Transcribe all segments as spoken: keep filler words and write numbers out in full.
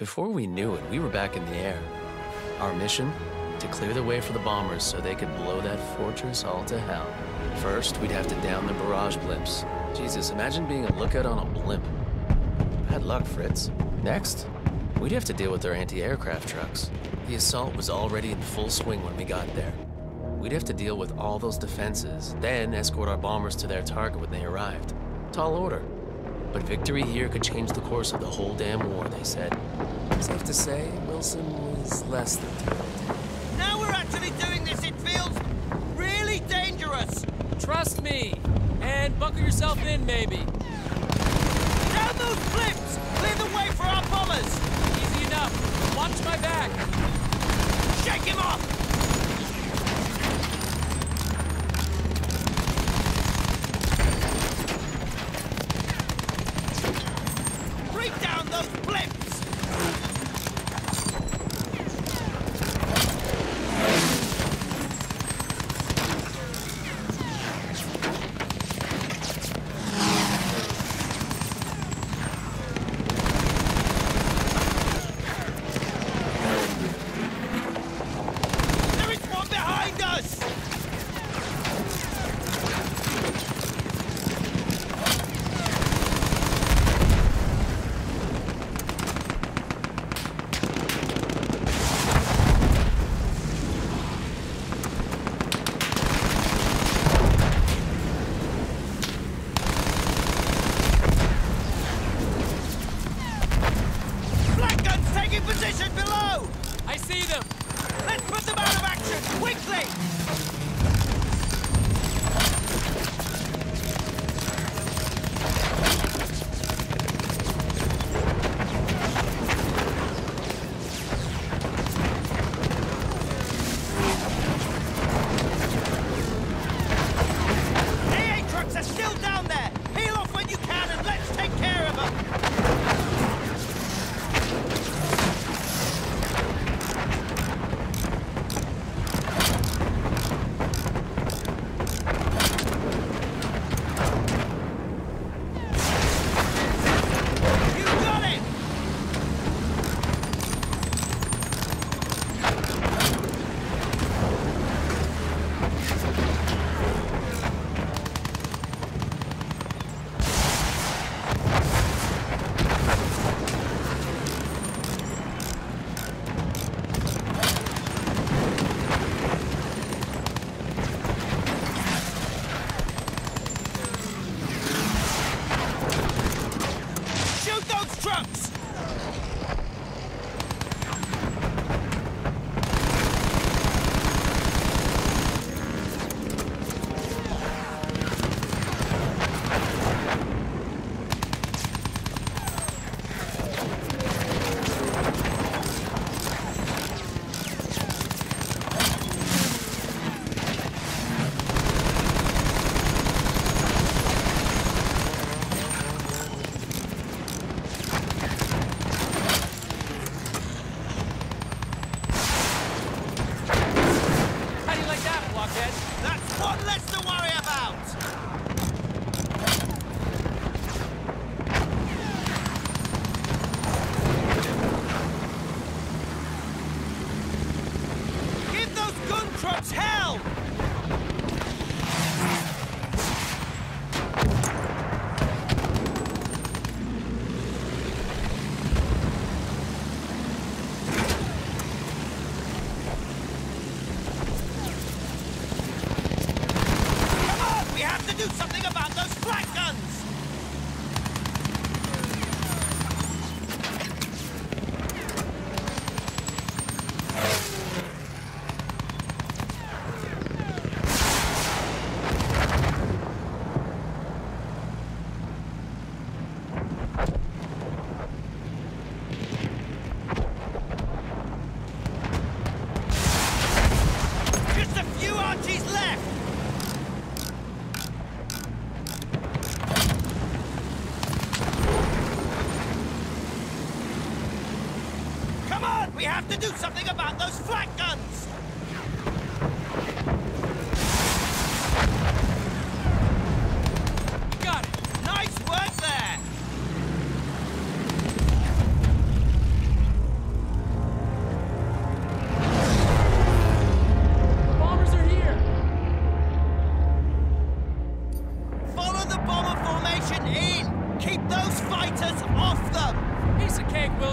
Before we knew it, we were back in the air. Our mission? To clear the way for the bombers so they could blow that fortress all to hell. First, we'd have to down the barrage blimps. Jesus, imagine being a lookout on a blimp. Bad luck, Fritz. Next, we'd have to deal with their anti-aircraft trucks. The assault was already in full swing when we got there. We'd have to deal with all those defenses, then escort our bombers to their target when they arrived. Tall order. But victory here could change the course of the whole damn war, they said. Safe to say, Wilson was less than thrilled. Now we're actually doing this, it feels really dangerous! Trust me! And buckle yourself in, maybe. Down those cliffs! Clear the way for our bombers! Easy enough. Watch my back! Shake him off! Do something about those flat guns! Got it! Nice work there!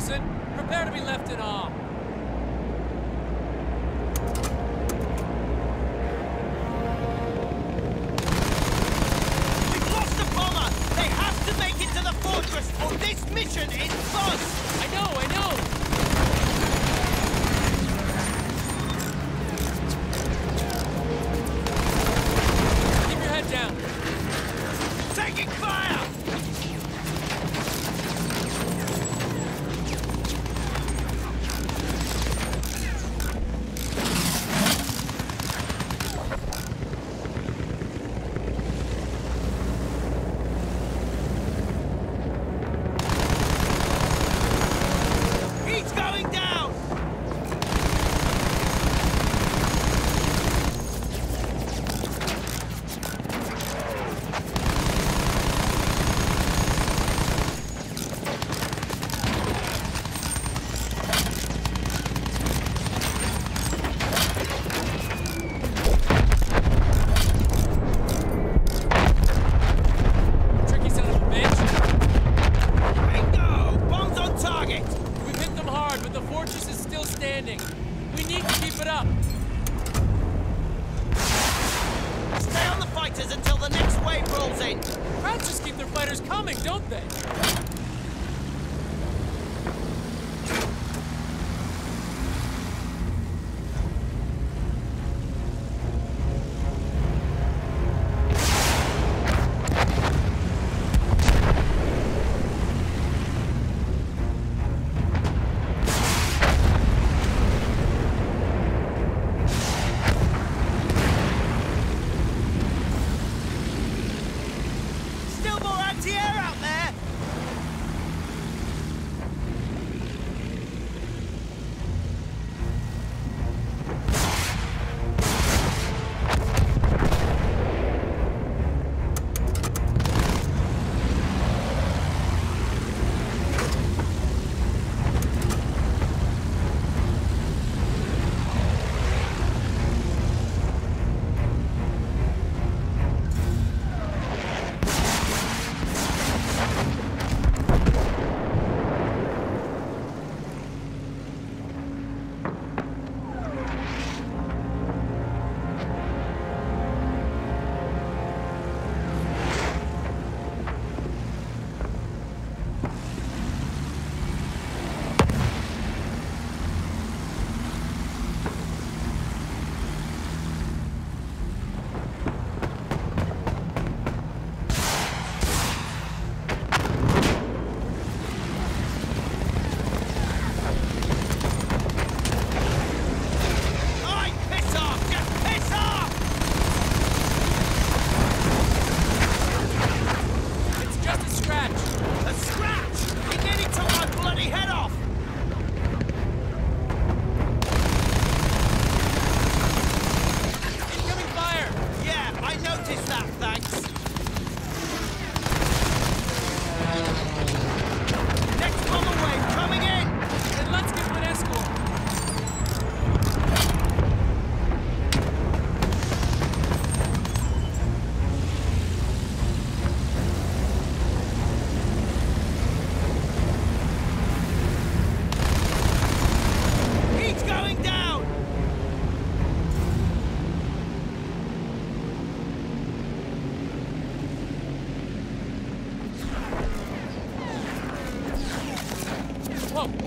Wilson. Prepare to be left in awe. We've lost the bomber! They have to make it to the fortress or this mission is lost! I know, I know! Keep your head down. Taking fire!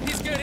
He's good.